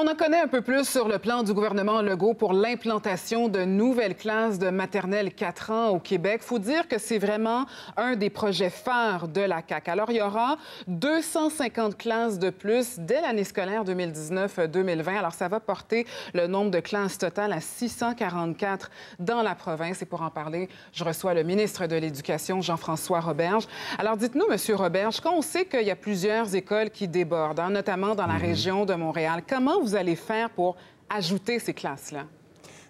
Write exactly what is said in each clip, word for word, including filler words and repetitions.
On en connaît un peu plus sur le plan du gouvernement Legault pour l'implantation de nouvelles classes de maternelle quatre ans au Québec. Il faut dire que c'est vraiment un des projets phares de la C A Q. Alors, il y aura deux cent cinquante classes de plus dès l'année scolaire deux mille dix-neuf deux mille vingt. Alors, ça va porter le nombre de classes totales à six cent quarante-quatre dans la province. Et pour en parler, je reçois le ministre de l'Éducation, Jean-François Roberge. Alors, dites-nous, M. Roberge, quand on sait qu'il y a plusieurs écoles qui débordent, hein, notamment dans la région de Montréal, comment vous allez faire pour ajouter ces classes-là?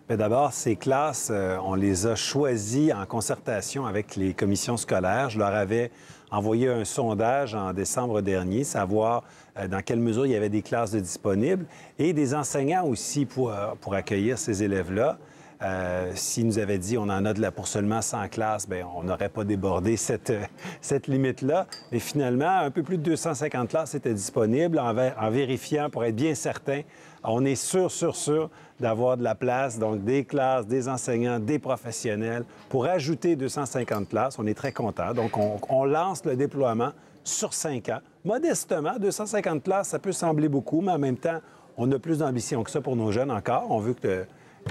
Bien, d'abord, ces classes, euh, on les a choisies en concertation avec les commissions scolaires. Je leur avais envoyé un sondage en décembre dernier, savoir euh, dans quelle mesure il y avait des classes de disponibles et des enseignants aussi pour, euh, pour accueillir ces élèves-là. Euh, S'ils nous avaient dit on en a de la pour seulement cent classes, bien, on n'aurait pas débordé cette, euh, cette limite-là. Mais finalement, un peu plus de deux cent cinquante classes étaient disponibles. En, en vérifiant, pour être bien certain, on est sûr, sûr, sûr d'avoir de la place, donc des classes, des enseignants, des professionnels. Pour ajouter deux cent cinquante classes, on est très content. Donc, on, on lance le déploiement sur cinq ans. Modestement, deux cent cinquante classes, ça peut sembler beaucoup, mais en même temps, on a plus d'ambition que ça pour nos jeunes encore. On veut que... le...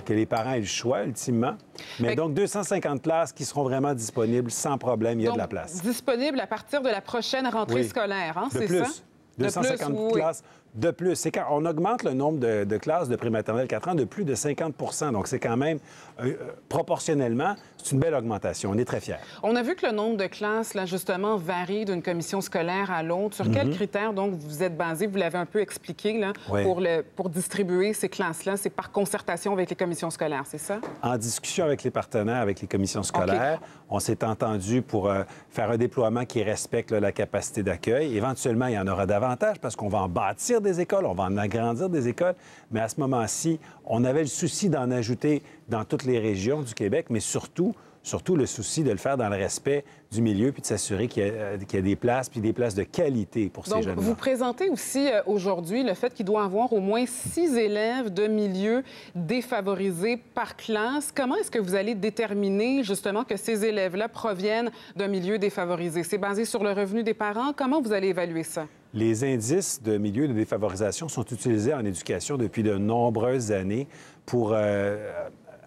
que les parents aient le choix, ultimement. Mais fait... donc, deux cent cinquante places qui seront vraiment disponibles sans problème. Il y a donc de la place. Disponibles à partir de la prochaine rentrée oui. scolaire, hein, c'est ça? deux cent cinquante de plus, classes oui. de plus. C'est quand on augmente le nombre de, de classes de prématernelle quatre ans de plus de cinquante. Donc, c'est quand même, euh, proportionnellement, c'est une belle augmentation. On est très fiers. On a vu que le nombre de classes, là, justement, varie d'une commission scolaire à l'autre. Sur mm-hmm. quels critères, donc, vous êtes basé? Vous l'avez un peu expliqué, là, oui. pour, le, pour distribuer ces classes-là. C'est par concertation avec les commissions scolaires, c'est ça? En discussion avec les partenaires, avec les commissions scolaires, okay. on s'est entendu pour euh, faire un déploiement qui respecte là, la capacité d'accueil. Éventuellement, il y en aura davantage. Parce qu'on va en bâtir des écoles, on va en agrandir des écoles, mais à ce moment-ci, on avait le souci d'en ajouter dans toutes les régions du Québec, mais surtout, surtout le souci de le faire dans le respect du milieu puis de s'assurer qu'il y, qu'il y a des places, puis des places de qualité pour ces jeunes-là. Donc, vous présentez aussi aujourd'hui le fait qu'il doit y avoir au moins six élèves de milieux défavorisés par classe. Comment est-ce que vous allez déterminer, justement, que ces élèves-là proviennent d'un milieu défavorisé? C'est basé sur le revenu des parents. Comment vous allez évaluer ça? Les indices de milieu de défavorisation sont utilisés en éducation depuis de nombreuses années pour euh,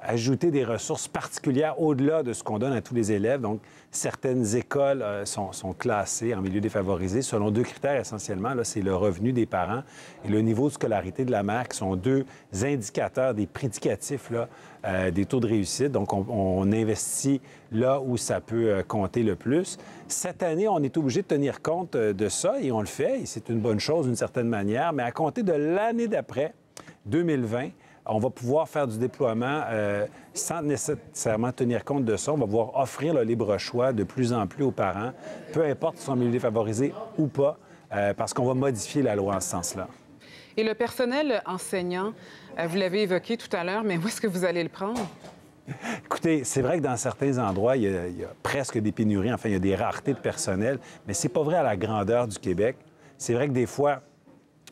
ajouter des ressources particulières au-delà de ce qu'on donne à tous les élèves. Donc, certaines écoles euh, sont, sont classées en milieu défavorisé selon deux critères essentiellement. Là, c'est le revenu des parents et le niveau de scolarité de la mère, qui sont deux indicateurs, des prédicatifs là, euh, des taux de réussite. Donc, on, on investit là où ça peut euh, compter le plus. Cette année, on est obligé de tenir compte de ça et on le fait. Et c'est une bonne chose d'une certaine manière. Mais à compter de l'année d'après, deux mille vingt, on va pouvoir faire du déploiement euh, sans nécessairement tenir compte de ça. On va pouvoir offrir le libre choix de plus en plus aux parents, peu importe si ils sont milieu défavorisé ou pas, euh, parce qu'on va modifier la loi en ce sens-là. Et le personnel enseignant, euh, vous l'avez évoqué tout à l'heure, mais où est-ce que vous allez le prendre? Écoutez, c'est vrai que dans certains endroits, il y a, il y a presque des pénuries, enfin, il y a des raretés de personnel, mais c'est pas vrai à la grandeur du Québec. C'est vrai que des fois...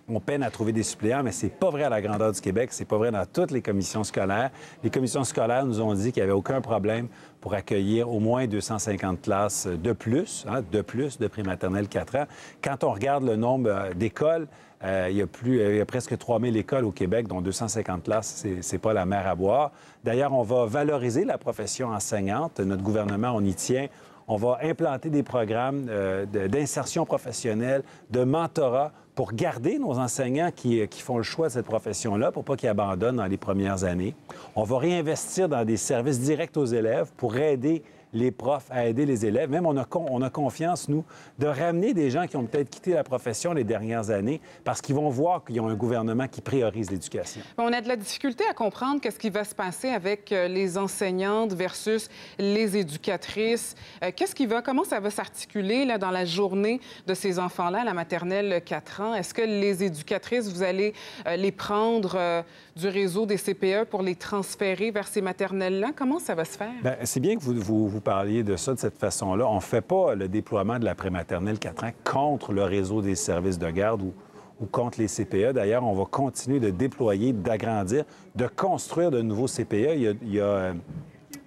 on peine à trouver des suppléants, mais c'est pas vrai à la grandeur du Québec, c'est pas vrai dans toutes les commissions scolaires. Les commissions scolaires nous ont dit qu'il n'y avait aucun problème pour accueillir au moins deux cent cinquante classes de plus, hein, de plus de prématernelle quatre ans. Quand on regarde le nombre d'écoles, euh, il y a plus, il y a presque trois mille écoles au Québec, dont deux cent cinquante classes, c'est pas la mer à boire. D'ailleurs, on va valoriser la profession enseignante. Notre gouvernement, on y tient. On va implanter des programmes euh, d'insertion professionnelle, de mentorat, pour garder nos enseignants qui, qui font le choix de cette profession-là, pour pas qu'ils abandonnent dans les premières années. On va réinvestir dans des services directs aux élèves pour aider les profs à aider les élèves. Même on a, on a confiance, nous, de ramener des gens qui ont peut-être quitté la profession les dernières années parce qu'ils vont voir qu'ils ont un gouvernement qui priorise l'éducation. On a de la difficulté à comprendre qu'est-ce qui va se passer avec les enseignantes versus les éducatrices. Qu'est-ce qui va, comment ça va s'articuler là, dans la journée de ces enfants-là à la maternelle quatre ans? Est-ce que les éducatrices, vous allez euh, les prendre euh, du réseau des C P E pour les transférer vers ces maternelles-là? Comment ça va se faire? Bien, c'est bien que vous, vous, vous parliez de ça de cette façon-là. On ne fait pas le déploiement de la prématernelle quatre ans contre le réseau des services de garde ou, ou contre les C P E. D'ailleurs, on va continuer de déployer, d'agrandir, de construire de nouveaux C P E. Il y a, il y a, euh...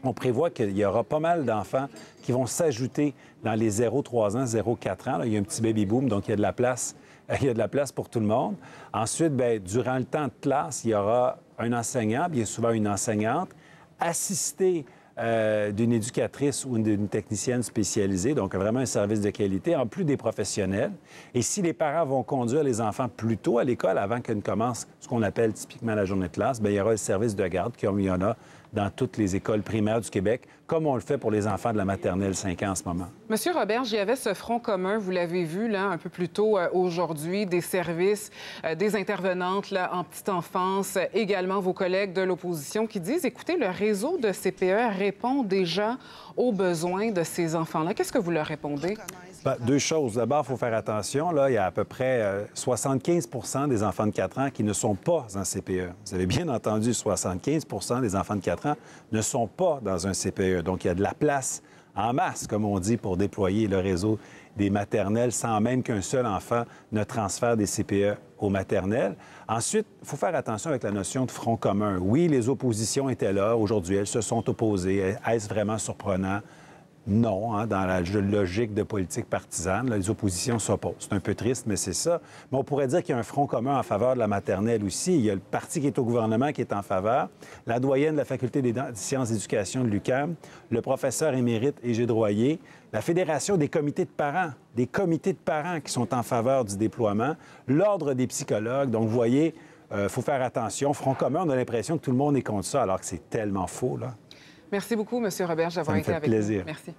on prévoit qu'il y aura pas mal d'enfants qui vont s'ajouter dans les zéro trois ans, zéro quatre ans. Là, il y a un petit baby-boom, donc il y a de la place il y a de la place pour tout le monde. Ensuite, bien, durant le temps de classe, il y aura un enseignant, bien souvent une enseignante, assistée euh, d'une éducatrice ou d'une technicienne spécialisée, donc vraiment un service de qualité, en plus des professionnels. Et si les parents vont conduire les enfants plus tôt à l'école, avant qu'ils ne commencent ce qu'on appelle typiquement la journée de classe, bien, il y aura le service de garde, comme il y en a dans toutes les écoles primaires du Québec, comme on le fait pour les enfants de la maternelle cinq ans en ce moment. Monsieur Roberge, il y avait ce front commun, vous l'avez vu là, un peu plus tôt euh, aujourd'hui, des services, euh, des intervenantes là, en petite enfance, euh, également vos collègues de l'opposition qui disent, écoutez, le réseau de C P E répond déjà aux besoins de ces enfants-là. Qu'est-ce que vous leur répondez? Bien, deux choses. D'abord, il faut faire attention. Là, il y a à peu près euh, soixante-quinze pour cent des enfants de quatre ans qui ne sont pas en C P E. Vous avez bien entendu, soixante-quinze pour cent des enfants de quatre ans ne sont pas dans un C P E. Donc, il y a de la place en masse, comme on dit, pour déployer le réseau des maternelles sans même qu'un seul enfant ne transfère des C P E aux maternelles. Ensuite, il faut faire attention avec la notion de front commun. Oui, les oppositions étaient là aujourd'hui, elles se sont opposées. Est-ce vraiment surprenant? Non, hein, dans la logique de politique partisane, là, les oppositions s'opposent. C'est un peu triste, mais c'est ça. Mais on pourrait dire qu'il y a un front commun en faveur de la maternelle aussi. Il y a le parti qui est au gouvernement qui est en faveur, la doyenne de la Faculté des sciences d'éducation de l'U Q A M, le professeur émérite Égide Droyer, la Fédération des comités de parents, des comités de parents qui sont en faveur du déploiement, l'Ordre des psychologues. Donc, vous voyez, il euh, faut faire attention. Front commun, on a l'impression que tout le monde est contre ça, alors que c'est tellement faux, là. Merci beaucoup, M. Roberge, d'avoir été avec nous. Ça me fait plaisir. Merci.